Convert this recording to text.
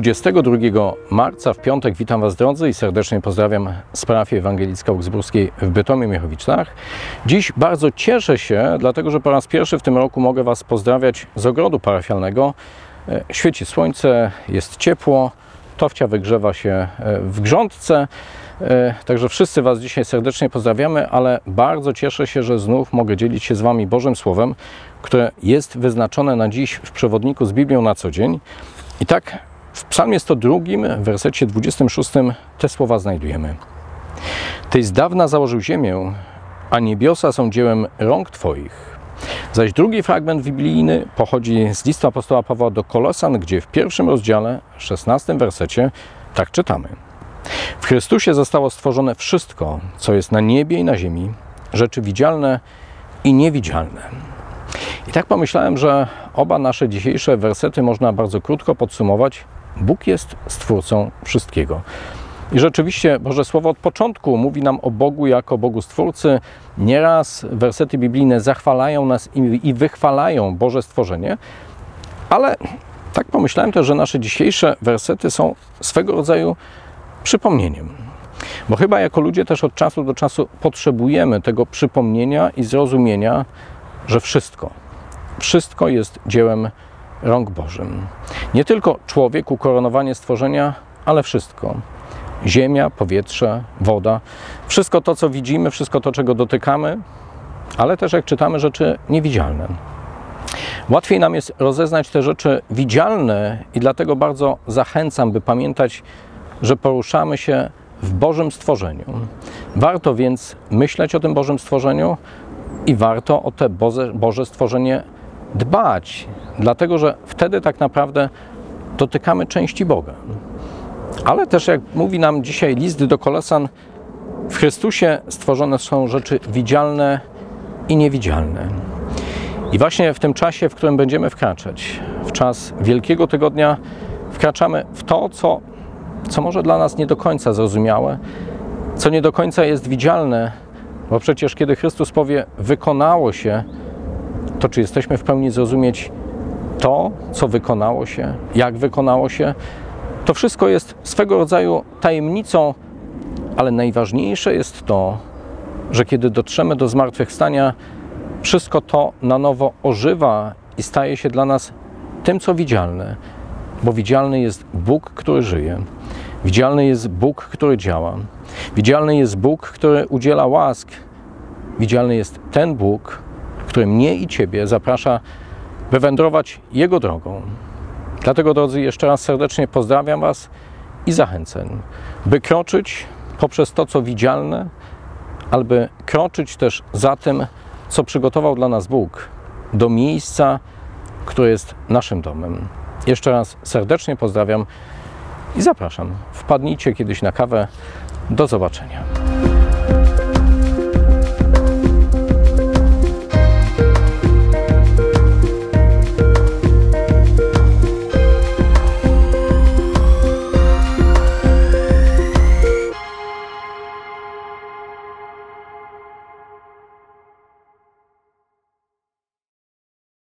22 marca w piątek witam Was drodzy i serdecznie pozdrawiam z parafii ewangelicko-augsburskiej w Bytomiu-Miechowiczach. Dziś bardzo cieszę się, dlatego że po raz pierwszy w tym roku mogę Was pozdrawiać z ogrodu parafialnego. Świeci słońce, jest ciepło, towcia wygrzewa się w grządce. Także wszyscy Was dzisiaj serdecznie pozdrawiamy, ale bardzo cieszę się, że znów mogę dzielić się z Wami Bożym Słowem, które jest wyznaczone na dziś w przewodniku z Biblią na co dzień. I tak w Psalmie 102, w wersecie 26 te słowa znajdujemy. Tyś z dawna założył ziemię, a niebiosa są dziełem rąk Twoich. Zaś drugi fragment biblijny pochodzi z listu apostoła Pawła do Kolosan, gdzie w pierwszym rozdziale, 16 wersecie, tak czytamy. W Chrystusie zostało stworzone wszystko, co jest na niebie i na ziemi, rzeczy widzialne i niewidzialne. I tak pomyślałem, że oba nasze dzisiejsze wersety można bardzo krótko podsumować. Bóg jest Stwórcą wszystkiego. I rzeczywiście Boże Słowo od początku mówi nam o Bogu jako Bogu Stwórcy. Nieraz wersety biblijne zachwalają nas i wychwalają Boże stworzenie, ale tak pomyślałem też, że nasze dzisiejsze wersety są swego rodzaju przypomnieniem. Bo chyba jako ludzie też od czasu do czasu potrzebujemy tego przypomnienia i zrozumienia, że wszystko jest dziełem rąk Bożym. Nie tylko człowiek, ukoronowanie stworzenia, ale wszystko. Ziemia, powietrze, woda. Wszystko to, co widzimy, wszystko to, czego dotykamy, ale też, jak czytamy, rzeczy niewidzialne. Łatwiej nam jest rozeznać te rzeczy widzialne i dlatego bardzo zachęcam, by pamiętać, że poruszamy się w Bożym stworzeniu. Warto więc myśleć o tym Bożym stworzeniu i warto o te Boże stworzenie dbać, dlatego że wtedy tak naprawdę dotykamy części Boga. Ale też, jak mówi nam dzisiaj list do Kolosan, w Chrystusie stworzone są rzeczy widzialne i niewidzialne. I właśnie w tym czasie, w którym będziemy wkraczać, w czas Wielkiego Tygodnia, wkraczamy w to, co może dla nas nie do końca zrozumiałe, co nie do końca jest widzialne, bo przecież kiedy Chrystus powie wykonało się, to czy jesteśmy w pełni zrozumieć to, co wykonało się, jak wykonało się? To wszystko jest swego rodzaju tajemnicą, ale najważniejsze jest to, że kiedy dotrzemy do zmartwychwstania, wszystko to na nowo ożywa i staje się dla nas tym, co widzialne, bo widzialny jest Bóg, który żyje. Widzialny jest Bóg, który działa. Widzialny jest Bóg, który udziela łask. Widzialny jest ten Bóg, który mnie i Ciebie zaprasza, by wędrować Jego drogą. Dlatego, drodzy, jeszcze raz serdecznie pozdrawiam Was i zachęcam, by kroczyć poprzez to, co widzialne, ale by kroczyć też za tym, co przygotował dla nas Bóg, do miejsca, które jest naszym domem. Jeszcze raz serdecznie pozdrawiam i zapraszam. Wpadnijcie kiedyś na kawę. Do zobaczenia.